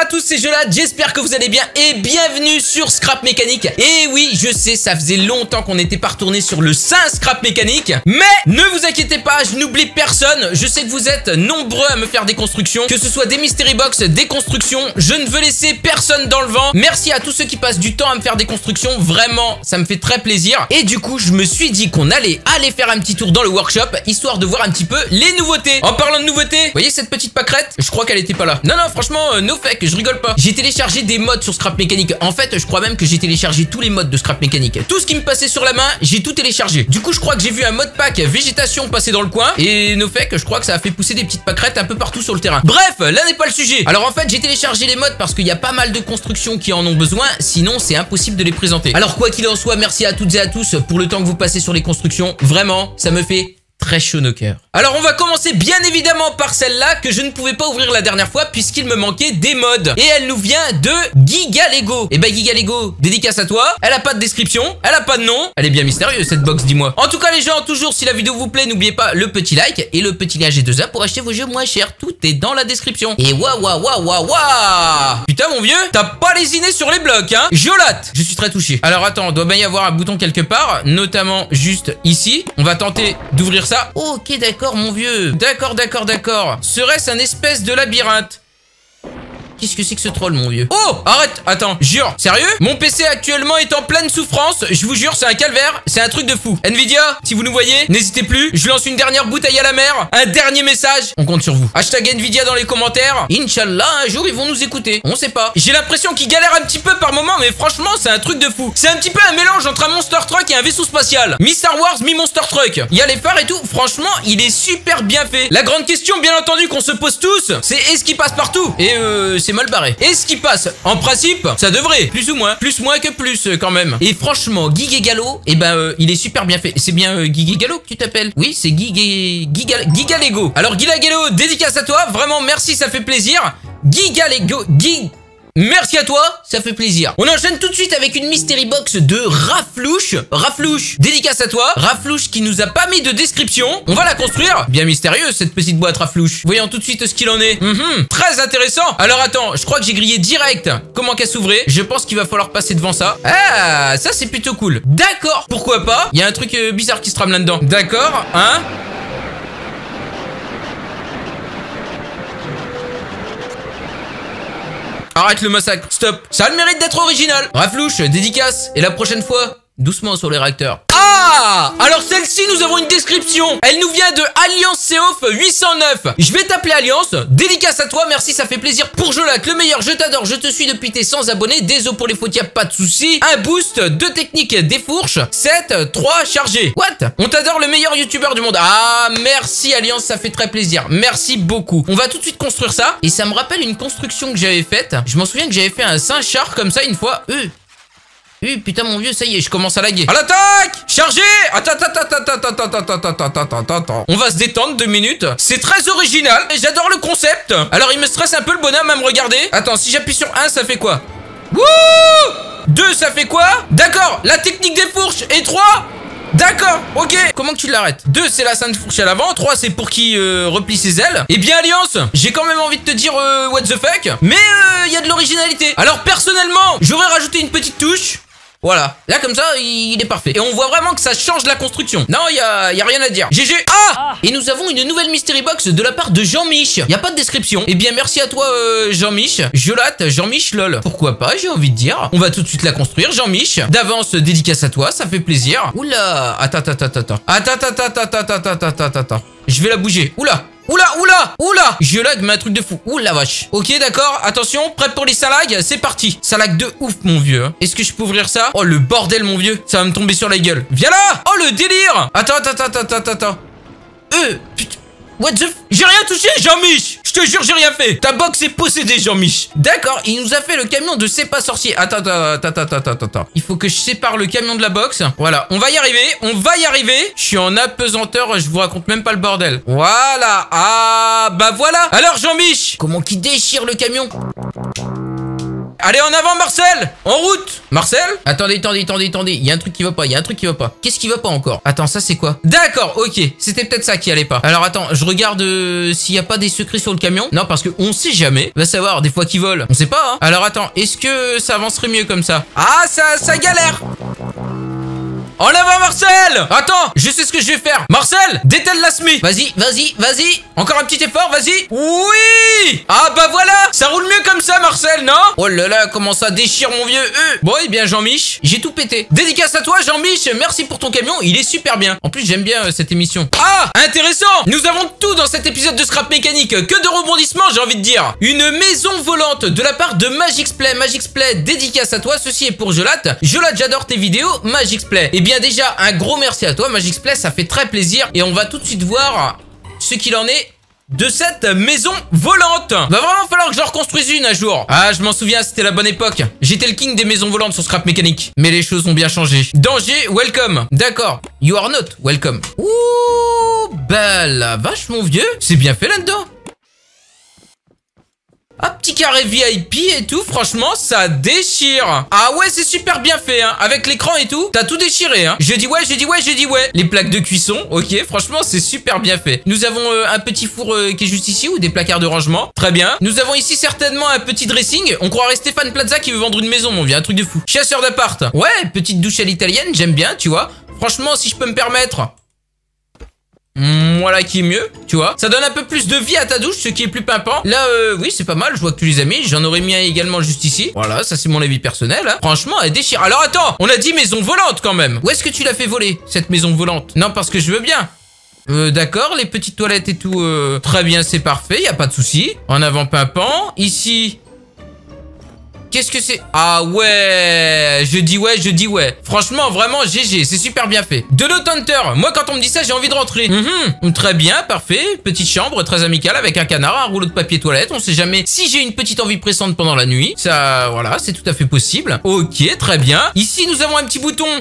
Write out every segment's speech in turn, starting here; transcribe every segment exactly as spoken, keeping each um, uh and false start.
à tous, c'est Jolate, j'espère que vous allez bien et bienvenue sur Scrap Mechanic. Et oui, je sais, ça faisait longtemps qu'on n'était pas retourné sur le saint Scrap Mechanic, mais ne vous inquiétez pas, je n'oublie personne. Je sais que vous êtes nombreux à me faire des constructions, que ce soit des mystery box, des constructions, je ne veux laisser personne dans le vent. Merci à tous ceux qui passent du temps à me faire des constructions, vraiment, ça me fait très plaisir. Et du coup, je me suis dit qu'on allait aller faire un petit tour dans le workshop, histoire de voir un petit peu les nouveautés. En parlant de nouveautés, vous voyez cette petite pâquerette? Je crois qu'elle était pas là. Non, non, franchement, euh, no fake, je rigole pas. J'ai téléchargé des mods sur Scrap Mechanic. En fait, je crois même que j'ai téléchargé tous les mods de Scrap Mechanic. Tout ce qui me passait sur la main, j'ai tout téléchargé. Du coup, je crois que j'ai vu un mod pack végétation passer dans le coin. Et no fake, je crois que ça a fait pousser des petites pâquerettes un peu partout sur le terrain. Bref, là n'est pas le sujet. Alors en fait, j'ai téléchargé les mods parce qu'il y a pas mal de constructions qui en ont besoin. Sinon, c'est impossible de les présenter. Alors quoi qu'il en soit, merci à toutes et à tous pour le temps que vous passez sur les constructions. Vraiment, ça me fait très chaud au cœur. Alors on va commencer bien évidemment par celle-là que je ne pouvais pas ouvrir la dernière fois puisqu'il me manquait des mods. Et elle nous vient de GigaLego. Et bah GigaLego, dédicace à toi. Elle a pas de description, elle a pas de nom. Elle est bien mystérieuse cette box, dis-moi. En tout cas les gens, toujours si la vidéo vous plaît, n'oubliez pas le petit like et le petit lien G deux A pour acheter vos jeux moins chers. Tout est dans la description. Et waouh waouh waouh waouh waouh. Putain mon vieux, t'as pas lésiné sur les blocs hein. Jolate, je suis très touché. Alors attends, doit bien y avoir un bouton quelque part, notamment juste ici. On va tenter d'ouvrir ça. Ok, d'accord mon vieux. D'accord, d'accord, d'accord. Serait-ce un espèce de labyrinthe? Qu'est-ce que c'est que ce troll mon vieux? Oh arrête, attends, jure, sérieux? Mon P C actuellement est en pleine souffrance, je vous jure c'est un calvaire, c'est un truc de fou. Nvidia, si vous nous voyez, n'hésitez plus, je lance une dernière bouteille à la mer, un dernier message, on compte sur vous. Hashtag Nvidia dans les commentaires, Inch'Allah un jour ils vont nous écouter, on sait pas. J'ai l'impression qu'ils galèrent un petit peu par moment mais franchement c'est un truc de fou. C'est un petit peu un mélange entre un monster truck et un vaisseau spatial. Mi Star Wars, mi monster truck. Il y a les phares et tout, franchement il est super bien fait. La grande question bien entendu qu'on se pose tous, c'est est-ce qu'il passe partout? Et euh... c'est mal barré. Et ce qui passe, en principe, ça devrait, plus ou moins, plus moins que plus quand même. Et franchement, GigaLego, et eh ben, euh, il est super bien fait. C'est bien euh, GigaLego que tu t'appelles? Oui, c'est Giga... Giga... GigaLego. Alors GigaLego, dédicace à toi, vraiment merci, ça fait plaisir. GigaLego, Gig... Merci à toi, ça fait plaisir. On enchaîne tout de suite avec une mystery box de Raflouche. Raflouche, dédicace à toi. Raflouche qui nous a pas mis de description. On va la construire. Bien mystérieuse cette petite boîte Raflouche. Voyons tout de suite ce qu'il en est. Mm-hmm. Très intéressant. Alors attends, je crois que j'ai grillé direct comment qu'elle s'ouvrait. Je pense qu'il va falloir passer devant ça. Ah, ça c'est plutôt cool. D'accord, pourquoi pas. Il y a un truc bizarre qui se trame là-dedans. D'accord, hein. Arrête le massacre, stop. Ça a le mérite d'être original. Raflouche, dédicace. Et la prochaine fois, doucement sur les réacteurs. Ah! Alors celle-ci, nous avons une description. Elle nous vient de Alliance C O F huit cent neuf. Je vais t'appeler Alliance. Dédicace à toi, merci, ça fait plaisir. Pour Jolate, le meilleur, je t'adore, je te suis depuis tes cent abonnés. Désolé pour les faux tiens, pas de soucis. Un boost, deux techniques, des fourches, sept, trois, chargé. What? On t'adore, le meilleur youtubeur du monde. Ah, merci Alliance, ça fait très plaisir. Merci beaucoup. On va tout de suite construire ça. Et ça me rappelle une construction que j'avais faite. Je m'en souviens que j'avais fait un Saint-Char comme ça une fois. Euh. Oui, putain, mon vieux, ça y est, je commence à laguer. À l'attaque! Chargé! Attends, attends, attends, attends, attends, attends, attends, attends, attends. On va se détendre deux minutes. C'est très original. J'adore le concept. Alors, il me stresse un peu le bonhomme à me regarder. Attends, si j'appuie sur un, ça fait quoi? Wouh! deux, ça fait quoi? D'accord, la technique des fourches. Et trois? D'accord, ok. Comment que tu l'arrêtes? Deux, c'est la sainte fourche à l'avant. Trois, c'est pour qui euh, replie ses ailes. Eh bien, Alliance, j'ai quand même envie de te dire euh, what the fuck. Mais il euh, y a de l'originalité. Alors, personnellement, j'aurais rajouté une petite touche. Voilà, là comme ça, il est parfait. Et on voit vraiment que ça change la construction. Non, il y a, y a rien à dire. G G. Ah, et nous avons une nouvelle mystery box de la part de Jean-Mich. Il y a pas de description. Eh bien, merci à toi, euh, Jean-Mich. Jolate, Jean-Mich, lol. Pourquoi pas, j'ai envie de dire. On va tout de suite la construire, Jean-Mich. D'avance, dédicace à toi, ça fait plaisir. Oula, attends, attends, attends, attends. Attends, attends, attends, attends, attends, attends, attends. Je vais la bouger. Oula. Oula, oula, oula. Je lag, mais un truc de fou. Oula la vache. Ok, d'accord. Attention, prêt pour les salags. C'est parti. Salag de ouf, mon vieux. Est-ce que je peux ouvrir ça? Oh, le bordel, mon vieux. Ça va me tomber sur la gueule. Viens là. Oh, le délire. Attends, attends, attends, attends, attends. Euh, putain. What the f... J'ai rien touché, Jean-Mich. Je te jure, j'ai rien fait. Ta box est possédée, Jean-Mich. D'accord, il nous a fait le camion de C'est pas sorcier. Attends, attends, attends, attends, attends, attends. Il faut que je sépare le camion de la box. Voilà, on va y arriver, on va y arriver. Je suis en apesanteur, je vous raconte même pas le bordel. Voilà, ah, bah voilà. Alors, Jean-Mich, comment qu'il déchire le camion? Allez, en avant, Marcel. En route. Marcel. Attendez, attendez, attendez, attendez. Il y a un truc qui va pas. Il y a un truc qui va pas. Qu'est-ce qui va pas encore? Attends, ça c'est quoi? D'accord, ok. C'était peut-être ça qui allait pas. Alors attends, je regarde euh, s'il y a pas des secrets sur le camion. Non, parce que on sait jamais. On va savoir des fois qu'ils volent. On sait pas. Hein. Alors attends, est-ce que ça avancerait mieux comme ça? Ah, ça, ça galère. En avant, Marcel! Attends, je sais ce que je vais faire. Marcel, dételle la semi. Vas-y, vas-y, vas-y. Encore un petit effort, vas-y. Oui! Ah bah voilà! Ça roule mieux comme ça, Marcel, non? Oh là là, comment ça déchire, mon vieux. Euh. Bon, eh bien, Jean-Mich, j'ai tout pété. Dédicace à toi, Jean-Mich. Merci pour ton camion, il est super bien. En plus, j'aime bien euh, cette émission. Ah, intéressant! Nous avons tout dans cet épisode de Scrap Mécanique. Que de rebondissements, j'ai envie de dire. Une maison volante de la part de Magic Play. Magic Play, dédicace à toi. Ceci est pour Jolate. Jolate, j'adore tes vidéos. Magic Play. Eh bien, Bien déjà, un gros merci à toi, Magic Play, ça fait très plaisir. Et on va tout de suite voir ce qu'il en est de cette maison volante. Va vraiment falloir que j'en reconstruise une un jour. Ah, je m'en souviens, c'était la bonne époque. J'étais le king des maisons volantes sur Scrap Mécanique. Mais les choses ont bien changé. Danger, welcome. D'accord. You are not welcome. Ouh, bah la vache, mon vieux. C'est bien fait là-dedans. Un petit carré V I P et tout, franchement, ça déchire. Ah ouais, c'est super bien fait, hein. Avec l'écran et tout, t'as tout déchiré, hein. Je dis ouais, je dis ouais, je dis ouais. Les plaques de cuisson, ok, franchement, c'est super bien fait. Nous avons euh, un petit four euh, qui est juste ici, ou des placards de rangement. Très bien. Nous avons ici certainement un petit dressing. On croirait Stéphane Plaza qui veut vendre une maison, mon vieux, un truc de fou. Chasseur d'appart. Ouais, petite douche à l'italienne, j'aime bien, tu vois. Franchement, si je peux me permettre... Voilà qui est mieux, tu vois. Ça donne un peu plus de vie à ta douche, ce qui est plus pimpant. Là, euh, oui, c'est pas mal, je vois que tu les as mis. J'en aurais mis un également juste ici. Voilà, ça c'est mon avis personnel, hein. Franchement, elle déchire. Alors attends, on a dit maison volante quand même. Où est-ce que tu l'as fait voler, cette maison volante? Non, parce que je veux bien. Euh, d'accord, les petites toilettes et tout, euh... très bien, c'est parfait, y a pas de souci. En avant, pimpant. Ici... Qu'est-ce que c'est? Ah ouais, je dis ouais, je dis ouais. Franchement, vraiment, G G, c'est super bien fait. De l'auto-hunter, moi quand on me dit ça, j'ai envie de rentrer. Mm-hmm. Très bien, parfait. Petite chambre, très amicale, avec un canard, un rouleau de papier toilette. On sait jamais si j'ai une petite envie pressante pendant la nuit. Ça, voilà, c'est tout à fait possible. Ok, très bien. Ici, nous avons un petit bouton.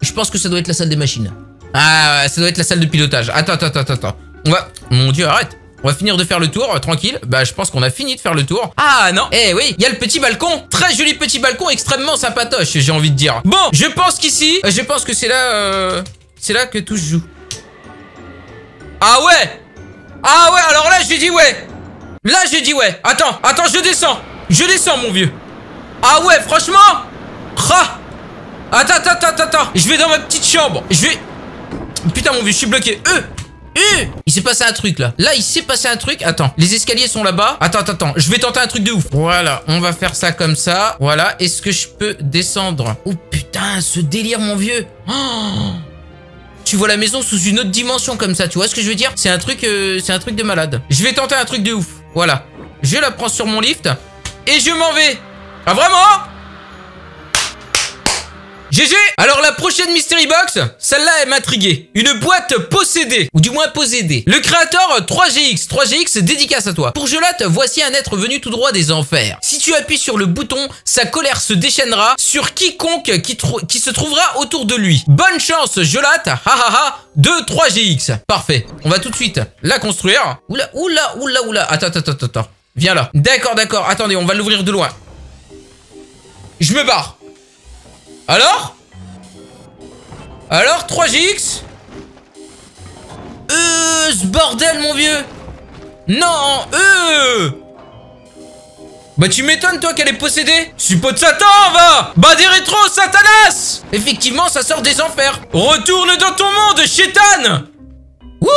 Je pense que ça doit être la salle des machines. Ah, ça doit être la salle de pilotage. Attends, attends, attends, attends. On va... Mon Dieu, arrête. On va finir de faire le tour, euh, tranquille. Bah, je pense qu'on a fini de faire le tour. Ah non, eh oui, il y a le petit balcon. Très joli petit balcon, extrêmement sympatoche, j'ai envie de dire. Bon, je pense qu'ici, je pense que c'est là, euh, c'est là que tout se joue. Ah ouais. Ah ouais, alors là, je dis ouais. Là, je dis ouais. Attends, attends, je descends. Je descends, mon vieux. Ah ouais, franchement. Rah. Attends, attends, attends, attends. Je vais dans ma petite chambre. Je vais... Putain, mon vieux, je suis bloqué. Euh Euh, il s'est passé un truc là. Là il s'est passé un truc. Attends, les escaliers sont là-bas. Attends, attends, attends, je vais tenter un truc de ouf. Voilà, on va faire ça comme ça. Voilà, est-ce que je peux descendre? Oh putain, ce délire, mon vieux. Oh, tu vois la maison sous une autre dimension comme ça. Tu vois ce que je veux dire? C'est un truc euh, c'est un truc de malade. Je vais tenter un truc de ouf. Voilà, je la prends sur mon lift et je m'en vais. Ah vraiment? G G. Alors la prochaine mystery box, celle-là elle m'intriguait. Une boîte possédée, ou du moins possédée. Le créateur trois G X, trois G X dédicace à toi. Pour Jolate, voici un être venu tout droit des enfers. Si tu appuies sur le bouton, sa colère se déchaînera sur quiconque qui, qui se trouvera autour de lui. Bonne chance Jolate, ha ha ha, de trois G X. Parfait, on va tout de suite la construire. Oula, oula, oula, oula, attends, attends, attends, attends. Viens là, d'accord, d'accord, attendez, on va l'ouvrir de loin. Je me barre. Alors? Alors, trois G X? Euh, ce bordel, mon vieux! Non, euh! Bah, tu m'étonnes, toi, qu'elle est possédée? Suppôt de Satan, va! Bah, des rétros, Satanas! Effectivement, ça sort des enfers. Retourne dans ton monde, chétane! Wouh!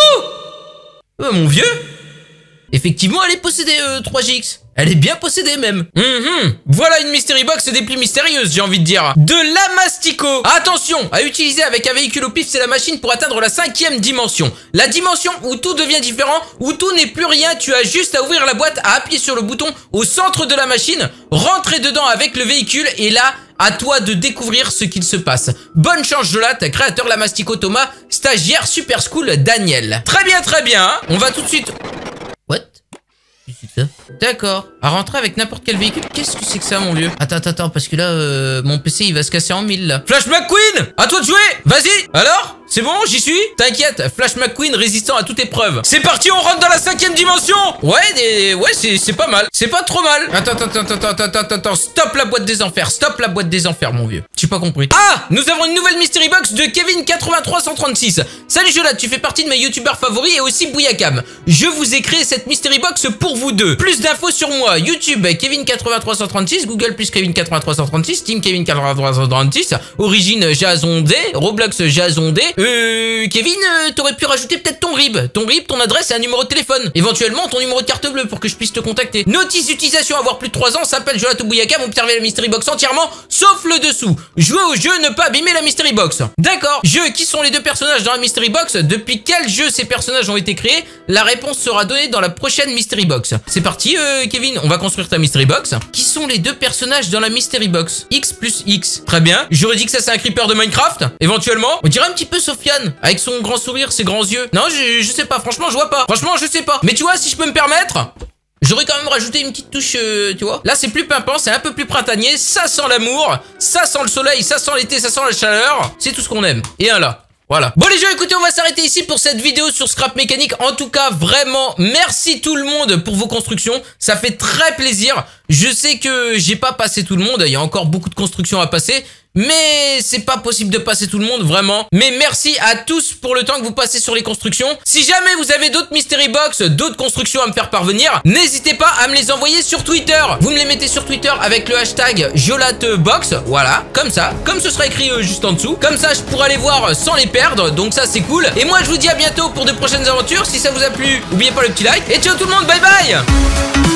Euh, mon vieux! Effectivement, elle est possédée, euh, trois G X. Elle est bien possédée même. Mm-hmm. Voilà une mystery box des plus mystérieuses, j'ai envie de dire. De la Mastico. Attention, à utiliser avec un véhicule au pif, c'est la machine pour atteindre la cinquième dimension. La dimension où tout devient différent, où tout n'est plus rien. Tu as juste à ouvrir la boîte, à appuyer sur le bouton au centre de la machine, rentrer dedans avec le véhicule et là... À toi de découvrir ce qu'il se passe. Bonne chance Jolate, créateur la Mastico Thomas, stagiaire super school Daniel. Très bien, très bien. On va tout de suite... What? D'accord. À rentrer avec n'importe quel véhicule. Qu'est-ce que c'est que ça, mon vieux? Attends, attends, attends, parce que là, euh, mon P C, il va se casser en mille, là. Flash McQueen, à toi de jouer. Vas-y. Alors? C'est bon, j'y suis? T'inquiète, Flash McQueen résistant à toute épreuve. C'est parti, on rentre dans la cinquième dimension. Ouais, des... ouais, c'est pas mal. C'est pas trop mal. Attends, attends, attends, attends, attends, attends. Stop la boîte des enfers. Stop la boîte des enfers, mon vieux. J'ai pas compris. Ah, nous avons une nouvelle mystery box de Kevin huit trois trois six. Salut Jolate, tu fais partie de mes youtubeurs favoris et aussi Bouillacam. Je vous ai créé cette mystery box pour vous deux. Plus d'infos sur moi. YouTube, Kevin huit trois trois six. Google plus Kevin huit trois trois six. Team Kevin huit trois trois six. Origine, Jason D. Roblox, Jason D. Euh, Kevin, euh, t'aurais pu rajouter peut-être ton R I B. Ton R I B, ton adresse et un numéro de téléphone. Éventuellement, ton numéro de carte bleue pour que je puisse te contacter. Notice d'utilisation, avoir plus de trois ans, s'appelle Jolate ou Bouillacam, observer la mystery box entièrement, sauf le dessous. Jouer au jeu, ne pas abîmer la mystery box. D'accord. Jeu, qui sont les deux personnages dans la mystery box? Depuis quel jeu ces personnages ont été créés? La réponse sera donnée dans la prochaine mystery box. C'est parti, euh, Kevin, on va construire ta mystery box. Qui sont les deux personnages dans la mystery box? X plus X. Très bien. J'aurais dit que ça, c'est un creeper de Minecraft. Éventuellement, on dirait un petit peu Sofiane, avec son grand sourire, ses grands yeux. Non, je, je sais pas, franchement, je vois pas. Franchement, je sais pas. Mais tu vois, si je peux me permettre, j'aurais quand même rajouté une petite touche, euh, tu vois. Là, c'est plus pimpant, c'est un peu plus printanier. Ça sent l'amour, ça sent le soleil, ça sent l'été, ça sent la chaleur. C'est tout ce qu'on aime. Et un là. Voilà. Bon les gens, écoutez, on va s'arrêter ici pour cette vidéo sur Scrap Mechanic. En tout cas, vraiment, merci tout le monde pour vos constructions. Ça fait très plaisir. Je sais que j'ai pas passé tout le monde. Il y a encore beaucoup de constructions à passer. Mais c'est pas possible de passer tout le monde, vraiment. Mais merci à tous pour le temps que vous passez sur les constructions. Si jamais vous avez d'autres mystery box, d'autres constructions à me faire parvenir, n'hésitez pas à me les envoyer sur Twitter. Vous me les mettez sur Twitter avec le hashtag JolateBox. Voilà, comme ça. Comme ce sera écrit euh, juste en dessous. Comme ça, je pourrai les voir sans les perdre. Donc ça, c'est cool. Et moi, je vous dis à bientôt pour de prochaines aventures. Si ça vous a plu, n'oubliez pas le petit like. Et ciao tout le monde, bye bye.